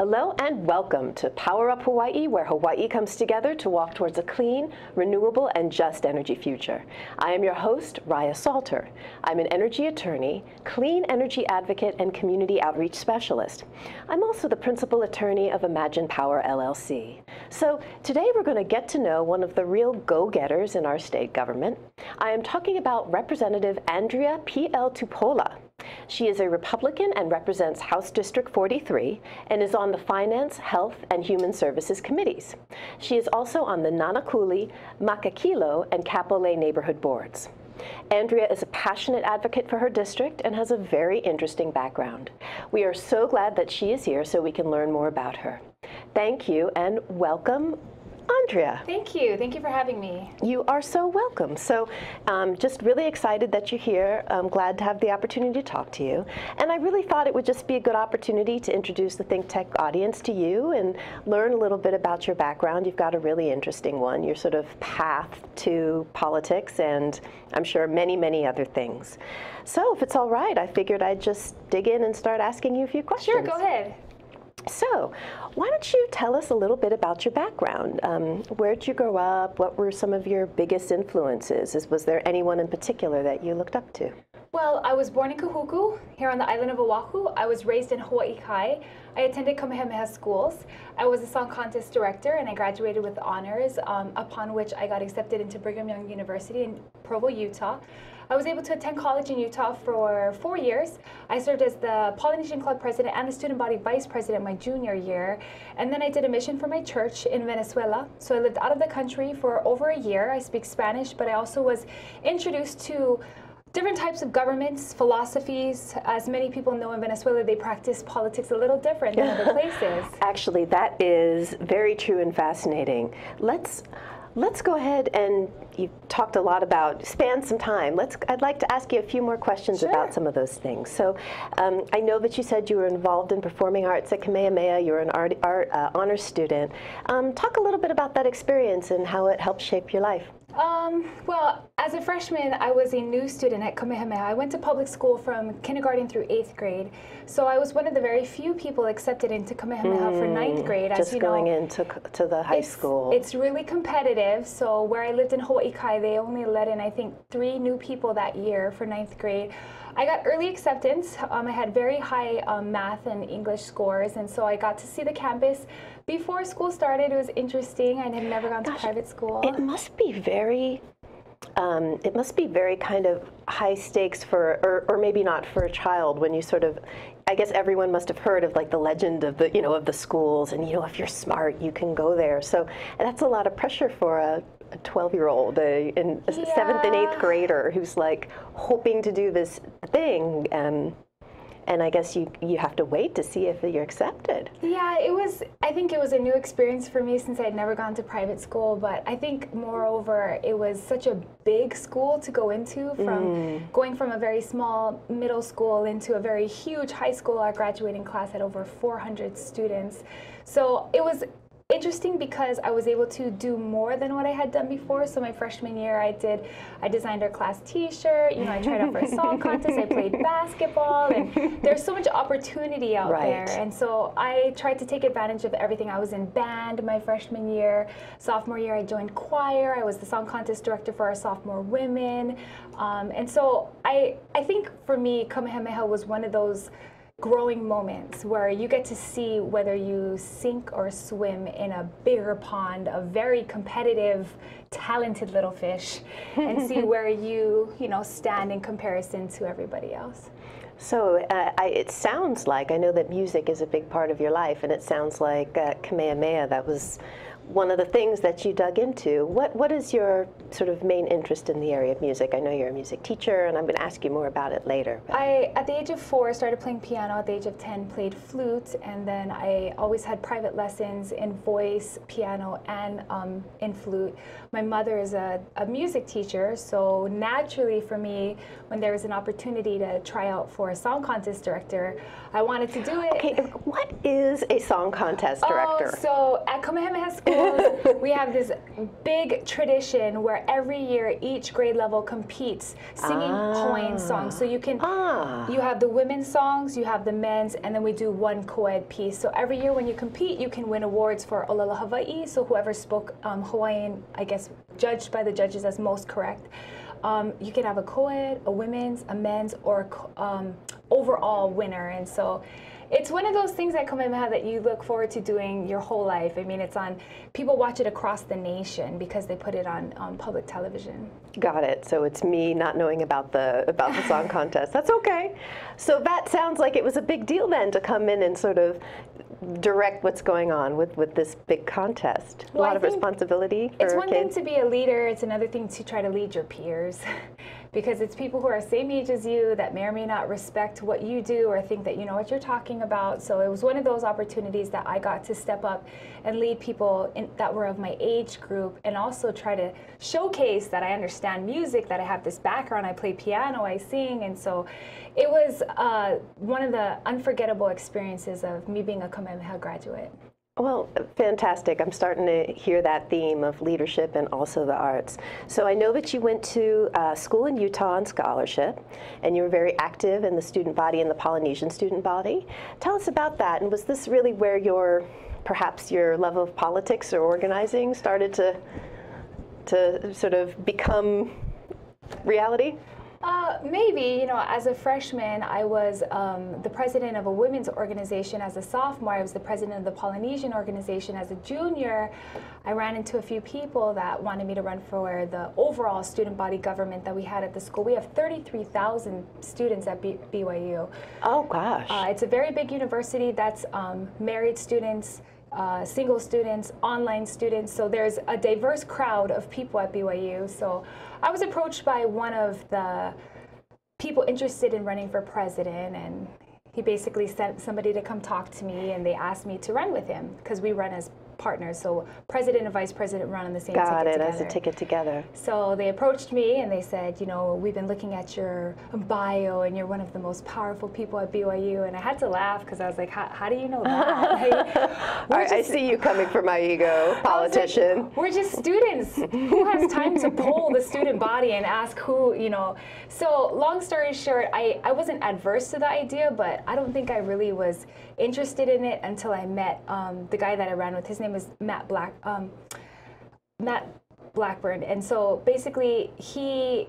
Hello and welcome to Power Up Hawaii, where Hawaii comes together to walk towards a clean, renewable, and just energy future. I am your host, Raya Salter. I'm an energy attorney, clean energy advocate, and community outreach specialist. I'm also the principal attorney of Imagine Power LLC. So today we're going to get to know one of the real go-getters in our state government. I am talking about Representative Andria P.L. Tupola. She is a Republican and represents House District 43 and is on the Finance, Health, and Human Services Committees. She is also on the Nanakuli, Makakilo, and Kapolei neighborhood boards. Andria is a passionate advocate for her district and has a very interesting background. We are so glad that she is here so we can learn more about her. Thank you and welcome, Andria. Thank you for having me. You are so welcome. So just really excited that you're here. I'm glad to have the opportunity to talk to you. And I really thought it would just be a good opportunity to introduce the ThinkTech audience to you and learn a little bit about your background. You've got a really interesting one, your sort of path to politics and I'm sure many, many other things. So if it's all right, I figured I'd just dig in and start asking you a few questions. Sure, go ahead. So, why don't you tell us a little bit about your background? Where did you grow up? What were some of your biggest influences? Was there anyone in particular that you looked up to? Well, I was born in Kahuku, here on the island of Oahu. I was raised in Hawaii Kai. I attended Kamehameha Schools. I was a song contest director, and I graduated with honors, upon which I got accepted into Brigham Young University in Provo, Utah. I was able to attend college in Utah for 4 years. I served as the Polynesian Club president and the student body vice president my junior year. And then I did a mission for my church in Venezuela. So I lived out of the country for over a year. I speak Spanish, but I also was introduced to different types of governments, philosophies. As many people know, in Venezuela, they practice politics a little different than other places. Actually, that is very true and fascinating. Let's go ahead and you've talked a lot about, span some time. I'd like to ask you a few more questions about some of those things. So I know that you said you were involved in performing arts at Kamehameha. You're an honor student. Talk a little bit about that experience and how it helped shape your life. Well, as a freshman, I was a new student at Kamehameha. I went to public school from kindergarten through 8th grade. So I was one of the very few people accepted into Kamehameha for 9th grade. As you know, going into the high school. It's really competitive. So where I lived in Hawaii Kai, they only let in, I think, 3 new people that year for 9th grade. I got early acceptance. I had very high math and English scores, and so I got to see the campus before school started. It was interesting. I had never gone to private school. It must be very kind of high stakes for, or maybe not for a child, when you sort of, I guess everyone must have heard of like the legend of the, of the schools, and if you're smart, you can go there. So that's a lot of pressure for a 12-year-old, a 7th and 8th grader who's like hoping to do this thing, and I guess you have to wait to see if you're accepted. Yeah, it was, I think it was a new experience for me since I had never gone to private school, but I think moreover, it was such a big school to go into, from going from a very small middle school into a very huge high school. Our graduating class had over 400 students. So it was interesting because I was able to do more than what I had done before. So my freshman year, I designed our class T-shirt. I tried out for a song contest. I played basketball, and there's so much opportunity out there. And so I tried to take advantage of everything. I was in band my freshman year. Sophomore year, I joined choir. I was the song contest director for our sophomore women. And so I think for me, Kamehameha was one of those growing moments where you get to see whether you sink or swim in a bigger pond of very competitive, talented little fish, and see where you stand in comparison to everybody else. So it sounds like, I know that music is a big part of your life, and it sounds like Kamehameha, that was one of the things that you dug into. What is your sort of main interest in the area of music? I know you're a music teacher, and I'm going to ask you more about it later. I, at the age of 4, started playing piano. At the age of 10, played flute, and then I always had private lessons in voice, piano, and in flute. My mother is a music teacher, so naturally for me, when there was an opportunity to try out for a song contest director, I wanted to do it. Okay, what is a song contest director? Oh, so at Kamehameha Schools, We have this big tradition where every year each grade level competes singing Hawaiian songs. So you can, you have the women's songs, you have the men's, and then we do one co-ed piece. So every year when you compete, you can win awards for Olala Hawaii. So whoever spoke Hawaiian, I guess, judged by the judges as most correct. You can have a co-ed, a women's, a men's, or overall winner. And so it's one of those things at Kamehameha that you look forward to doing your whole life. I mean, it's on, people watch it across the nation because they put it on public television. Got it. So it's me not knowing about the song contest. That's okay. So that sounds like it was a big deal then to come in and sort of direct what's going on with this big contest. Well, a lot of responsibility for kids. It's one thing to be a leader, it's another thing to try to lead your peers. Because it's people who are same age as you that may or may not respect what you do or think that you know what you're talking about. So it was one of those opportunities that I got to step up and lead people in, that were of my age group, and also try to showcase that I understand music, that I have this background, I play piano, I sing. And so it was one of the unforgettable experiences of me being a Kamehameha graduate. Well, fantastic. I'm starting to hear that theme of leadership and also the arts. So I know that you went to school in Utah on scholarship, and you were very active in the student body and the Polynesian student body. Tell us about that, and was this really where your, perhaps your love of politics or organizing started to sort of become reality? Maybe, you know, as a freshman, I was the president of a women's organization as a sophomore. I was the president of the Polynesian organization as a junior. I ran into a few people that wanted me to run for the overall student body government that we had at the school. We have 33,000 students at BYU. Oh, gosh. It's a very big university that's married students, single students, online students, so there's a diverse crowd of people at BYU. So I was approached by one of the people interested in running for president, and he basically sent somebody to come talk to me, and they asked me to run with him because we run as partners, so president and vice president run on the same ticket together. So they approached me and they said, you know, we've been looking at your bio and you're one of the most powerful people at BYU, and I had to laugh because I was like, how do you know that? Like, I see you coming for my ego, politician. Like, we're just students. Who has time to poll the student body and ask who, you know? So long story short, I wasn't adverse to the idea, but I don't think I really was interested in it until I met the guy that I ran with. His name was Matt Blackburn, and so basically he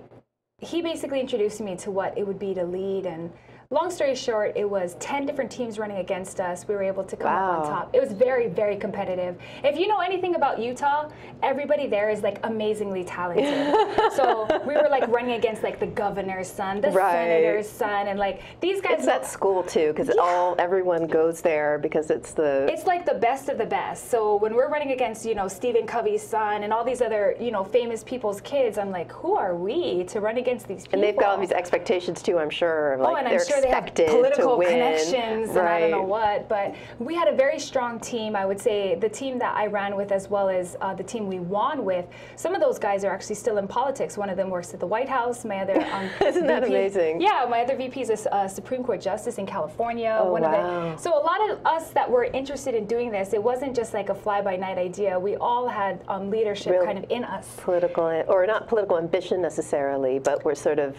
basically introduced me to what it would be to lead. And long story short, it was 10 different teams running against us. We were able to come up on top. It was very, very competitive. If you know anything about Utah, everybody there is like amazingly talented. So we were like running against like the governor's son, the senator's son, and like these guys. It's that school too, because everyone goes there because it's the. It's like the best of the best. So when we're running against, you know, Stephen Covey's son and all these other, you know, famous people's kids, I'm like, who are we to run against? These people. And they've got all these expectations too, I'm sure. Like, and I'm sure they have political connections and I don't know what, but we had a very strong team. I would say the team that I ran with, as well as the team we won with, some of those guys are actually still in politics. One of them works at the White House. My other Isn't that amazing? Yeah, my other VP is a Supreme Court Justice in California. So a lot of us that were interested in doing this, it wasn't just like a fly-by-night idea. We all had leadership kind of in us. Political, or not political ambition necessarily, but we're sort of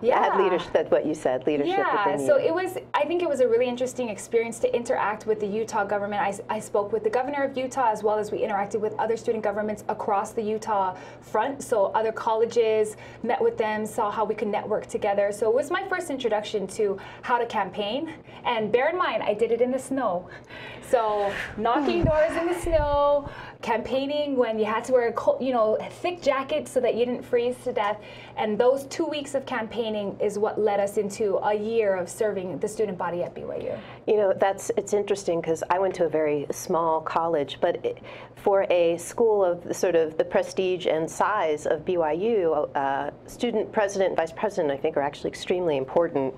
had leadership. That's what you said, leadership. Yeah, so it was. I think it was a really interesting experience to interact with the Utah government. I spoke with the governor of Utah, as well as we interacted with other student governments across the Utah front. So other colleges, met with them, saw how we could network together. So it was my first introduction to how to campaign. And bear in mind, I did it in the snow. So knocking doors in the snow, campaigning when you had to wear a cold, you know, thick jacket so that you didn't freeze to death. And those 2 weeks of campaigning is what led us into a year of serving the student body at BYU. You know, it's interesting because I went to a very small college, but for a school of sort of the prestige and size of BYU, student president, vice president, I think, are actually extremely important.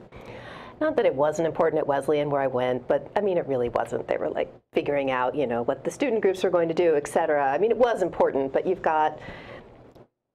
Not that it wasn't important at Wesleyan where I went, but I mean, it really wasn't. They were like figuring out, you know, what the student groups were going to do, et cetera. I mean, it was important, but you've got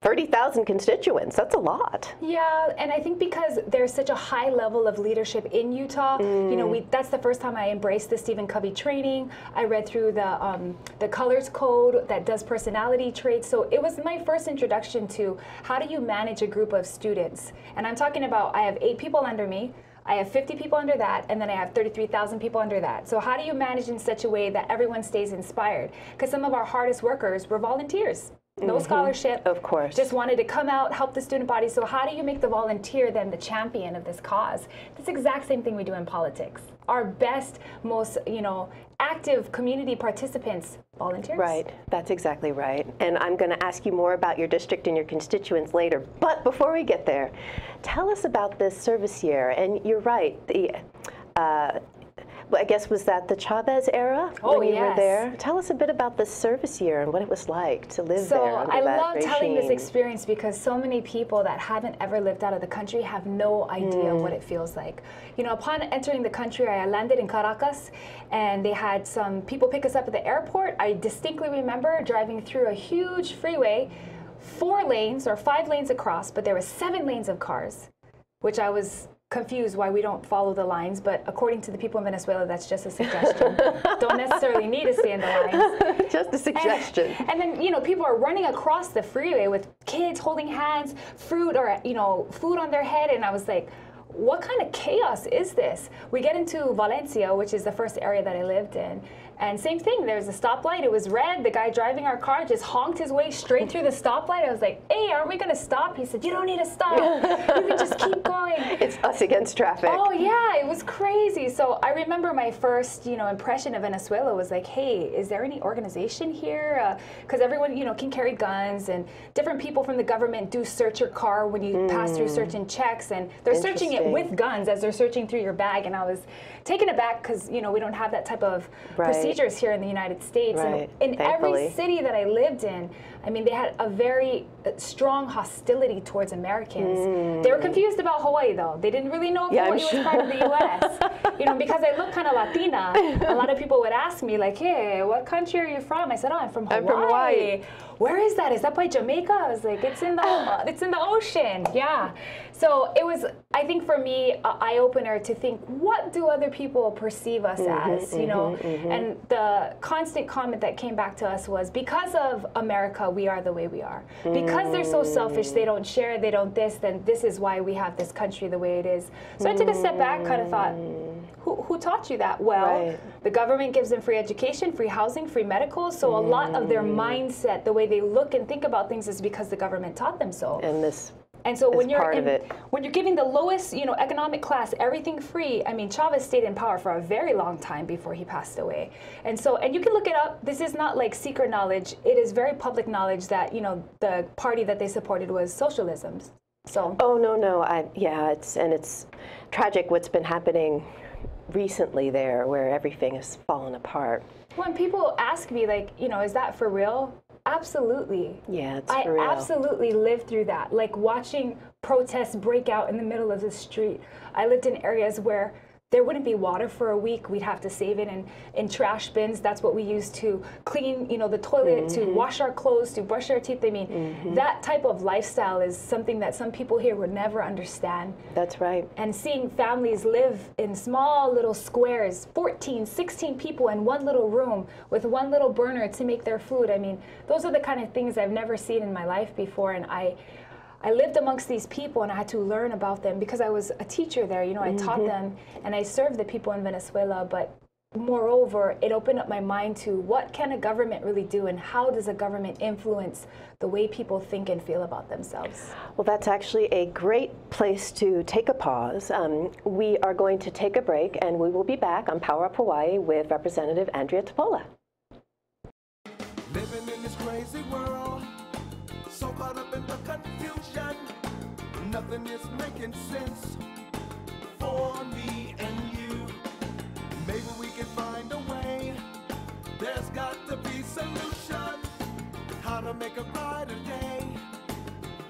30,000 constituents, that's a lot. Yeah, and I think because there's such a high level of leadership in Utah, you know, that's the first time I embraced the Stephen Covey training. I read through the Colors Code that does personality traits, so it was my first introduction to how do you manage a group of students. And I'm talking about I have 8 people under me, I have 50 people under that, and then I have 33,000 people under that. So how do you manage in such a way that everyone stays inspired? Because some of our hardest workers were volunteers. No scholarship, of course. Just wanted to come out, help the student body. So how do you make the volunteer then the champion of this cause? That's the exact same thing we do in politics. Our best, most, you know, active community participants, volunteers. Right, that's exactly right. And I'm going to ask you more about your district and your constituents later. But before we get there, tell us about this service year. And you're right, the I guess, was that the Chavez era when you were there? Tell us a bit about the service year and what it was like to live there under that regime. So I love telling this experience because so many people that haven't ever lived out of the country have no idea what it feels like. You know, upon entering the country, I landed in Caracas, and they had some people pick us up at the airport. I distinctly remember driving through a huge freeway, 4 lanes or 5 lanes across, but there were 7 lanes of cars, which I was confused why we don't follow the lines, but according to the people in Venezuela, that's just a suggestion. Don't necessarily need to stay in the lines. Just a suggestion. And then, you know, people are running across the freeway with kids holding hands, fruit or, you know, food on their head, and I was like, what kind of chaos is this? We get into Valencia, which is the first area that I lived in, and same thing, there was a stoplight, it was red, the guy driving our car just honked his way straight through the stoplight. I was like, hey, aren't we gonna stop? He said, you don't need to stop, you can just keep going. It's us against traffic. Oh yeah, it was crazy. So I remember my first, you know, impression of Venezuela was like, hey, is there any organization here? Because everyone, you know, can carry guns, and different people from the government do search your car when you pass through certain checks, and they're searching it with guns as they're searching through your bag, and I was taken aback because, you know, we don't have that type of procedures here in the United States. And in every city that I lived in, I mean, they had a very strong hostility towards Americans. They were confused about Hawaii, though. They didn't really know if Hawaii was part of the U.S. You know, because I look kind of Latina, a lot of people would ask me, like, hey, what country are you from? I said, oh, I'm from Hawaii. I'm from Hawaii. Where is that? Is that by Jamaica? I was like, it's in the ocean. Yeah. So it was, I think for me, an eye-opener to think, what do other people perceive us as, you know? And the constant comment that came back to us was, because of America, we are the way we are. Because they're so selfish, they don't share, they don't this, then this is why we have this country the way it is. So I took a step back, kind of thought, who taught you that? Well, the government gives them free education, free housing, free medical, so a lot of their mindset, the way they look and think about things is because the government taught them so. And so when you're giving the lowest, you know, economic class everything free, I mean, Chavez stayed in power for a very long time before he passed away. And so, and you can look it up. This is not like secret knowledge. It is very public knowledge that, you know, the party that they supported was socialism. So. Oh no, no, yeah, it's tragic what's been happening recently there, where everything has fallen apart. When people ask me, like, you know, is that for real? Absolutely. Yeah, it's for real. I absolutely lived through that, like watching protests break out in the middle of the street. I lived in areas where there wouldn't be water for a week. We'd have to save it in trash bins. That's what we used to clean, you know, the toilet, to wash our clothes, to brush our teeth. I mean, that type of lifestyle is something that some people here would never understand. That's right. And seeing families live in small little squares, 14, 16 people in one little room with one little burner to make their food. I mean, those are the kind of things I've never seen in my life before, and I lived amongst these people, and I had to learn about them because I was a teacher there. You know, I taught them, and I served the people in Venezuela. But moreover, it opened up my mind to what can a government really do, and how does a government influence the way people think and feel about themselves? Well, that's actually a great place to take a pause. We are going to take a break, and we will be back on Power Up Hawaii with Representative Andria Tupola. Living in this crazy world, so caught up in the confusion, nothing is making sense for me and you. Maybe we can find a way, there's got to be solution, how to make a brighter day.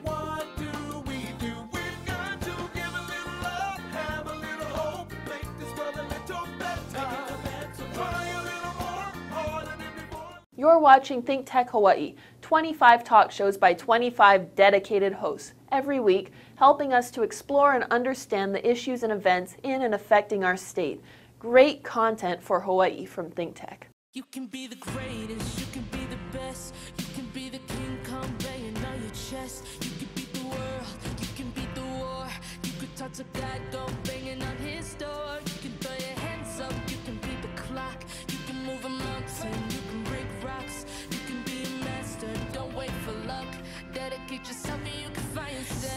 What do we do? We've got to give a little love, have a little hope, make this world a little better, try a little more, harder than before. You're watching ThinkTech Hawaii, 25 talk shows by 25 dedicated hosts every week, helping us to explore and understand the issues and events in and affecting our state. Great content for Hawaii from ThinkTech. You can be the greatest, you can be the best, you can be the King Kong banging on your chest, you can beat the world, you can beat the war, you could talk to that dog banging on his door, you can throw your hands up, you can beat the clock, you can move a mountain, you can break rocks, you can be a master, don't wait for luck, dedicate yourself and you can find yourself.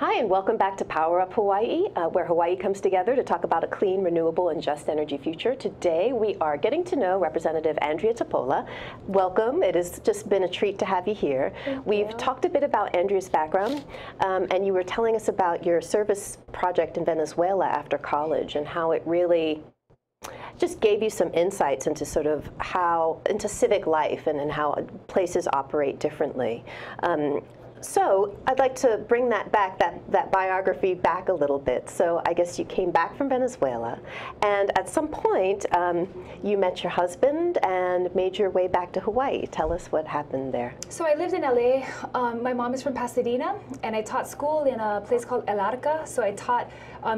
Hi, and welcome back to Power Up Hawaii, where Hawaii comes together to talk about a clean, renewable, and just energy future. Today, we are getting to know Representative Andria Tupola. Welcome. It has just been a treat to have you here. We've talked a bit about Andria's background, and you were telling us about your service project in Venezuela after college and how it really just gave you some insights into sort of how, into civic life and how places operate differently. So I'd like to bring that back, that biography back a little bit. So I guess you came back from Venezuela, and at some point you met your husband and made your way back to Hawaii. Tell us what happened there. So I lived in LA. My mom is from Pasadena, and I taught school in a place called El Arca. So I taught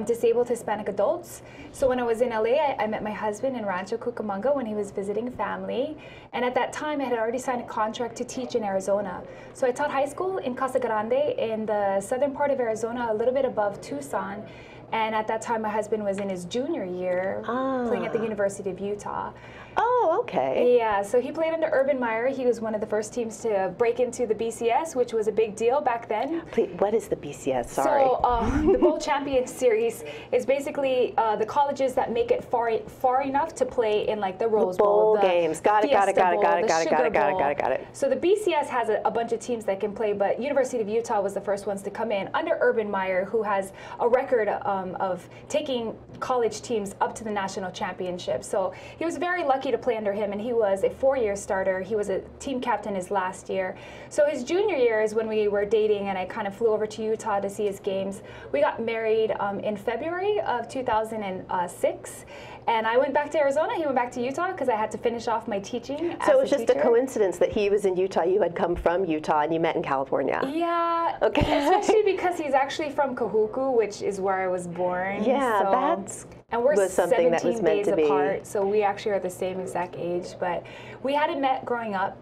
disabled Hispanic adults. So when I was in LA, I met my husband in Rancho Cucamonga when he was visiting family. And at that time, I had already signed a contract to teach in Arizona. So I taught high school in Casa Grande in the southern part of Arizona, a little bit above Tucson. And at that time, my husband was in his junior year playing at the University of Utah. Oh, okay. Yeah, so he played under Urban Meyer. He was one of the first teams to break into the BCS, which was a big deal back then. Please, what is the BCS? Sorry. So the Bowl Champions Series is basically the colleges that make it far enough to play in like the Rose Bowl. The Bowl games. Got it. So the BCS has a bunch of teams that can play, but University of Utah was the first ones to come in under Urban Meyer, who has a record of taking college teams up to the national championship. So he was very lucky to play under him, and he was a four-year starter. He was a team captain his last year. So his junior year is when we were dating, and I kind of flew over to Utah to see his games. We got married in February of 2006, and I went back to Arizona. He went back to Utah because I had to finish off my teaching. So it was just a coincidence that he was in Utah, you had come from Utah, and you met in California. Yeah. Okay. Especially because he's actually from Kahuku, which is where I was born. Yeah, so that's. And we're 17 days apart, so we actually are the same exact age. But we hadn't met growing up.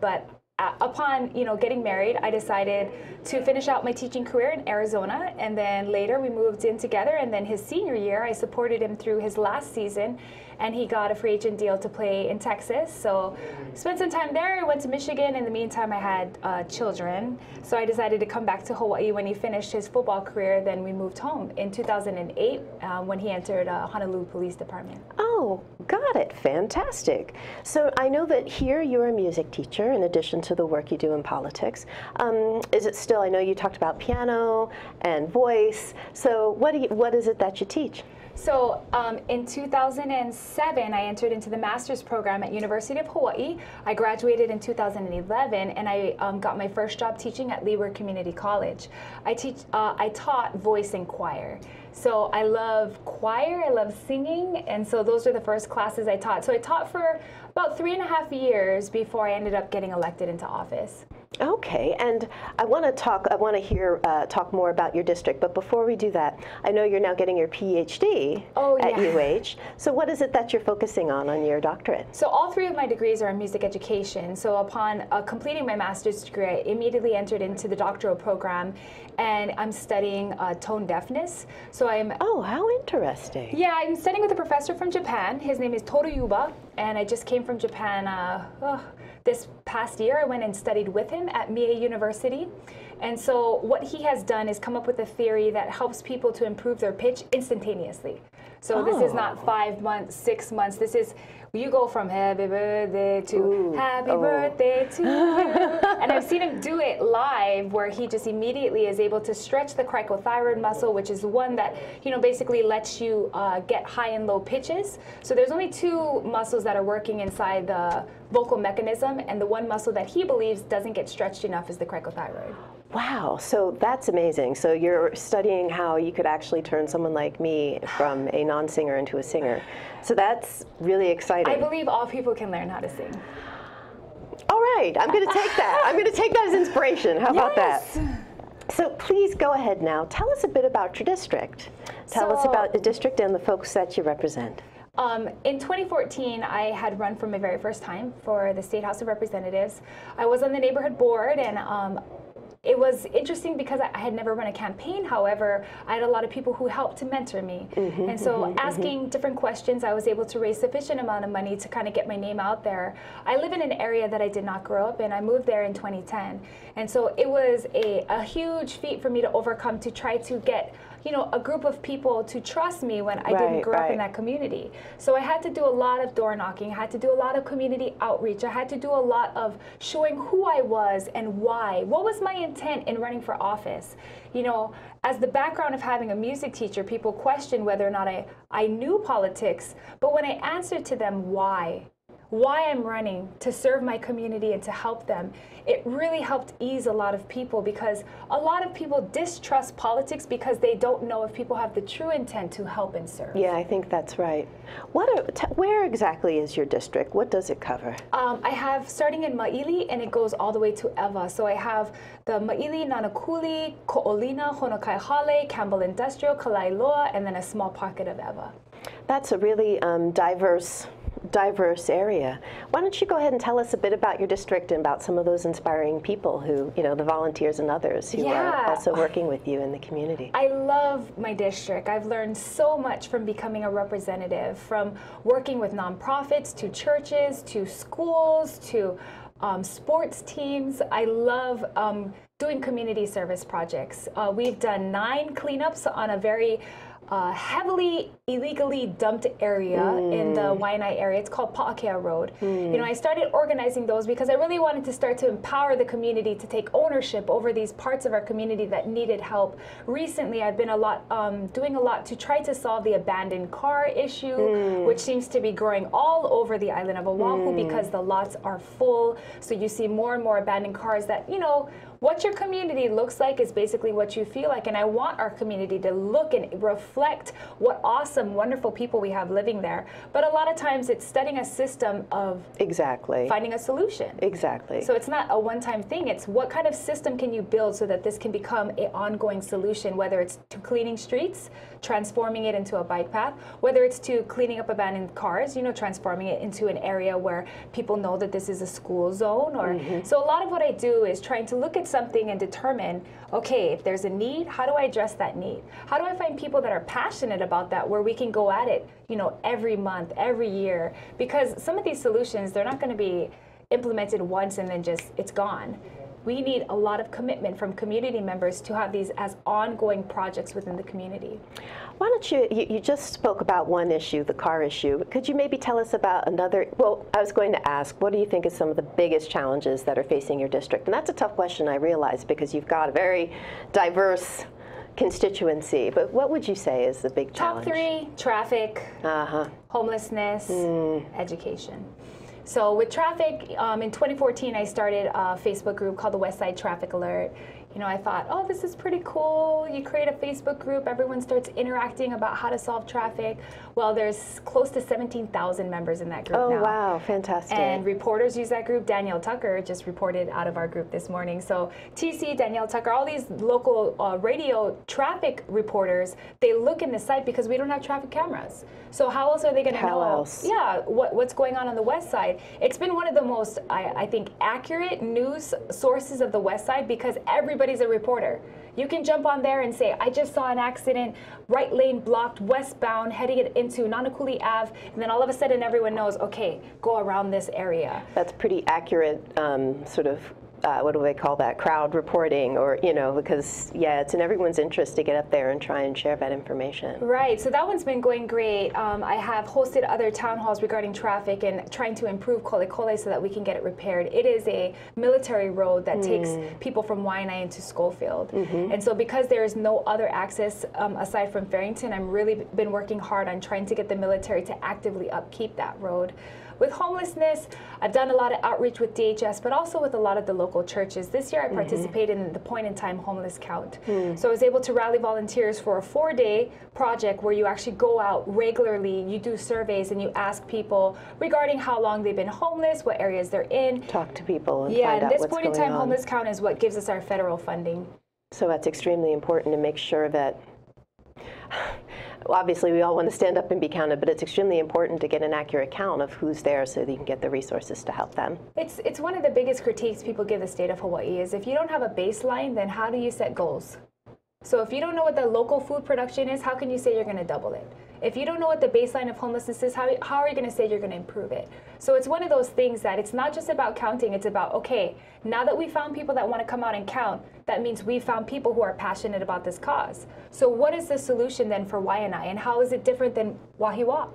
But upon getting married, I decided to finish out my teaching career in Arizona, and then later we moved in together. And then his senior year, I supported him through his last season, and he got a free agent deal to play in Texas. So spent some time there. I went to Michigan. In the meantime, I had children, so I decided to come back to Hawaii. When he finished his football career, then we moved home in 2008 when he entered Honolulu Police Department. Oh, got it. Fantastic. So I know that here you're a music teacher in addition to the work you do in politics. Is it still, I know you talked about piano and voice, so what is it that you teach? So in 2007, I entered into the master's program at University of Hawaii. I graduated in 2011, and I got my first job teaching at Leeward Community College. I taught voice and choir. So I love choir, I love singing, and so those were the first classes I taught. So I taught for about 3.5 years before I ended up getting elected into office. Okay, and I want to talk more about your district, but before we do that, I know you're now getting your PhD at UH. So what is it that you're focusing on your doctorate? So all three of my degrees are in music education. So upon completing my master's degree, I immediately entered into the doctoral program, and I'm studying tone deafness. So I'm how interesting. Yeah, I'm studying with a professor from Japan. His name is Toru Yuba, and I just came from Japan this past year. I went and studied with him at Mie University. And so what he has done is come up with a theory that helps people to improve their pitch instantaneously. So this is not 5 months, 6 months. This is, you go from happy birthday to happy birthday to and I've seen him do it live, where he just immediately is able to stretch the cricothyroid muscle, which is one that basically lets you get high and low pitches. So there's only two muscles that are working inside the vocal mechanism, and the one muscle that he believes doesn't get stretched enough is the cricothyroid. Wow, so that's amazing. So you're studying how you could actually turn someone like me from a non-singer into a singer. So that's really exciting. I believe all people can learn how to sing. All right, I'm going to take that. I'm going to take that as inspiration. How about that? So please go ahead now. Tell us a bit about your district. Tell us about the district and the folks that you represent. In 2014, I had run for my very first time for the State House of Representatives. I was on the neighborhood board, and it was interesting because I had never run a campaign. However, I had a lot of people who helped to mentor me. And so asking different questions, I was able to raise sufficient amount of money to kind of get my name out there. I live in an area that I did not grow up in. I moved there in 2010. And so it was a huge feat for me to overcome, to try to get, you know, a group of people to trust me when I didn't grow up in that community. So I had to do a lot of door knocking. I had to do a lot of community outreach. I had to do a lot of showing who I was and why. What was my intent in running for office? You know, as the background of having a music teacher, people questioned whether or not I knew politics. But when I answered to them why I'm running, to serve my community and to help them, it really helped ease a lot of people, because a lot of people distrust politics because they don't know if people have the true intent to help and serve. Yeah, I think that's right. Where exactly is your district? What does it cover? I have, starting in Ma'ili, and it goes all the way to Ewa. So I have the Ma'ili, Nanakuli, Ko'olina, Honokaihale, Campbell Industrial, Kalailoa, and then a small pocket of Ewa. That's a really diverse area. Why don't you go ahead and tell us a bit about your district and about some of those inspiring people who, you know, the volunteers and others who are also working with you in the community. I love my district. I've learned so much from becoming a representative, from working with nonprofits to churches to schools to sports teams. I love doing community service projects. We've done 9 cleanups on a very heavily illegally dumped area in the Waianae area. It's called Pa'akea Road. You know, I started organizing those because I really wanted to start to empower the community to take ownership over these parts of our community that needed help. Recently, I've been doing a lot to try to solve the abandoned car issue, which seems to be growing all over the island of Oahu because the lots are full. So you see more and more abandoned cars that, you know, what your community looks like is basically what you feel like, and I want our community to look and reflect what awesome, wonderful people we have living there. But a lot of times it's studying a system of finding a solution. Exactly. So it's not a one-time thing. It's what kind of system can you build so that this can become an ongoing solution, whether it's to cleaning streets, transforming it into a bike path, whether it's to cleaning up abandoned cars, you know, transforming it into an area where people know that this is a school zone. Or so a lot of what I do is trying to look at something and determine, okay, if there's a need, how do I address that need? How do I find people that are passionate about that, where we can go at it, you know, every month, every year? Because some of these solutions, they're not going to be implemented once and then just it's gone. We need a lot of commitment from community members to have these as ongoing projects within the community. Why don't you just spoke about one issue, the car issue. Could you maybe tell us about another? Well, I was going to ask, what do you think is some of the biggest challenges that are facing your district? And that's a tough question, I realize, because you've got a very diverse constituency. But what would you say is the big challenge? Top 3, traffic, homelessness, education. So with traffic, in 2014, I started a Facebook group called the Westside Traffic Alert. You know, I thought, oh, this is pretty cool. You create a Facebook group, everyone starts interacting about how to solve traffic. Well, there's close to 17,000 members in that group now. Oh, wow, fantastic. And reporters use that group. Danielle Tucker just reported out of our group this morning. So TC, Danielle Tucker, all these local radio traffic reporters, they look in the site because we don't have traffic cameras. So how else are they gonna know? Yeah, what's going on the west side? It's been one of the most, I think, accurate news sources of the west side, because everybody's a reporter. You can jump on there and say, I just saw an accident, right lane blocked, westbound, heading it into Nanakuli Ave, and then all of a sudden everyone knows, okay, go around this area. That's pretty accurate sort of, what do they call that, crowd reporting, or, you know, because, yeah, it's in everyone's interest to get up there and try and share that information. Right, so that one's been going great. I have hosted other town halls regarding traffic and trying to improve Kolekole so that we can get it repaired. It is a military road that takes people from Waianae into Schofield. And so because there is no other access aside from Farrington, I've really been working hard on trying to get the military to actively upkeep that road. with homelessness. I've done a lot of outreach with DHS, but also with a lot of the local churches. This year I participated in the Point-in-Time Homeless Count. So I was able to rally volunteers for a 4-day project where you actually go out regularly, you do surveys and you ask people regarding how long they've been homeless, what areas they're in. Talk to people and find out what's going on. Yeah, and this Point-in-Time Homeless Count is what gives us our federal funding. So that's extremely important to make sure that, well, obviously we all want to stand up and be counted, but it's extremely important to get an accurate count of who's there so that you can get the resources to help them. It's one of the biggest critiques people give the state of Hawaii is if you don't have a baseline, then how do you set goals? So if you don't know what the local food production is, how can you say you're going to double it? If you don't know what the baseline of homelessness is, how are you going to say you're going to improve it? So it's one of those things that it's not just about counting. It's about, okay, now that we found people that want to come out and count, that means we found people who are passionate about this cause. So what is the solution then for Waianae? And how is it different than Wahiwa?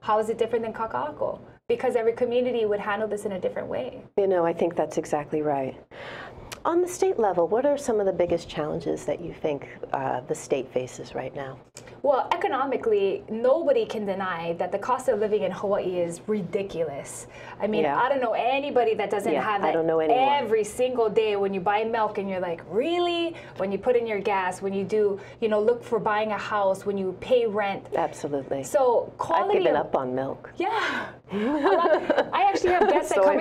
How is it different than Kaka'ako? Because every community would handle this in a different way. You know, I think that's exactly right. On the state level, what are some of the biggest challenges that you think the state faces right now? Well, economically, nobody can deny that the cost of living in Hawaii is ridiculous. I mean, I don't know anybody that doesn't have that. I don't know anyone. Every single day when you buy milk and you're like, really? When you put in your gas, when you do, you know, look for buying a house, when you pay rent. Absolutely. So quality. I've given up on milk. Yeah. I actually have guests that come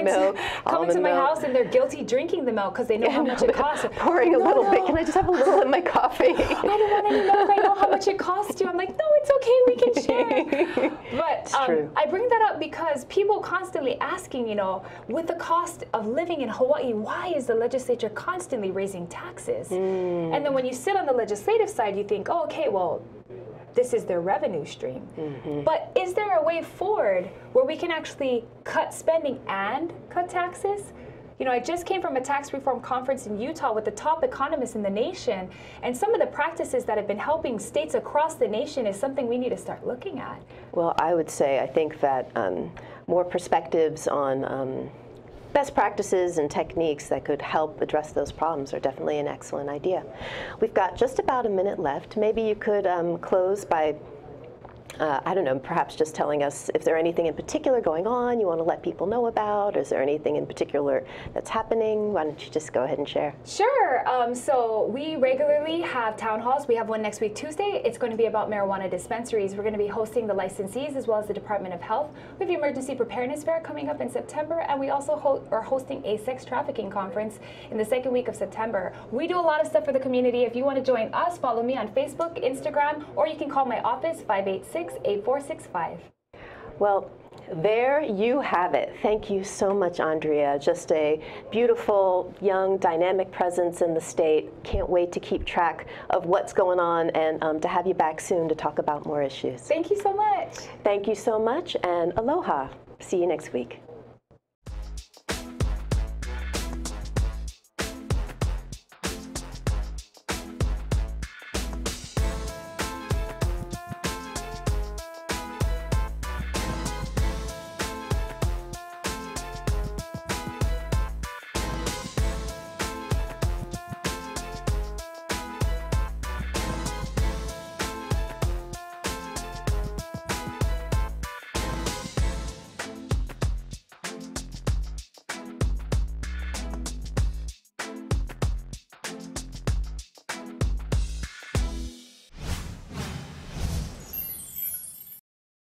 into my house and they're guilty drinking the milk because they know how much it costs. Pouring a little bit. Can I just have a little in my coffee? I don't want any milk. I know how much it costs you. I'm like, no, it's okay. We can share. But I bring that up because people constantly asking, you know, with the cost of living in Hawaii, why is the legislature constantly raising taxes? And then when you sit on the legislative side, you think, oh, okay, well, this is their revenue stream. But is there a way forward where we can actually cut spending and cut taxes? You know, I just came from a tax reform conference in Utah with the top economists in the nation, and some of the practices that have been helping states across the nation is something we need to start looking at. Well, I would say I think that more perspectives on best practices and techniques that could help address those problems are definitely an excellent idea. We've got just about a minute left. Maybe you could close by, I don't know, perhaps just telling us if there's anything in particular going on you want to let people know about. Is there anything in particular that's happening? Why don't you just go ahead and share? Sure. So we regularly have town halls. We have one next week, Tuesday. It's going to be about marijuana dispensaries. We're going to be hosting the licensees as well as the Department of Health. We have the Emergency Preparedness Fair coming up in September, and we also are hosting a sex trafficking conference in the second week of September. We do a lot of stuff for the community. If you want to join us, follow me on Facebook, Instagram, or you can call my office, 586-8465. Well, there you have it. Thank you so much, Andria. Just a beautiful, young, dynamic presence in the state. Can't wait to keep track of what's going on and to have you back soon to talk about more issues. Thank you so much. Thank you so much, and aloha. See you next week.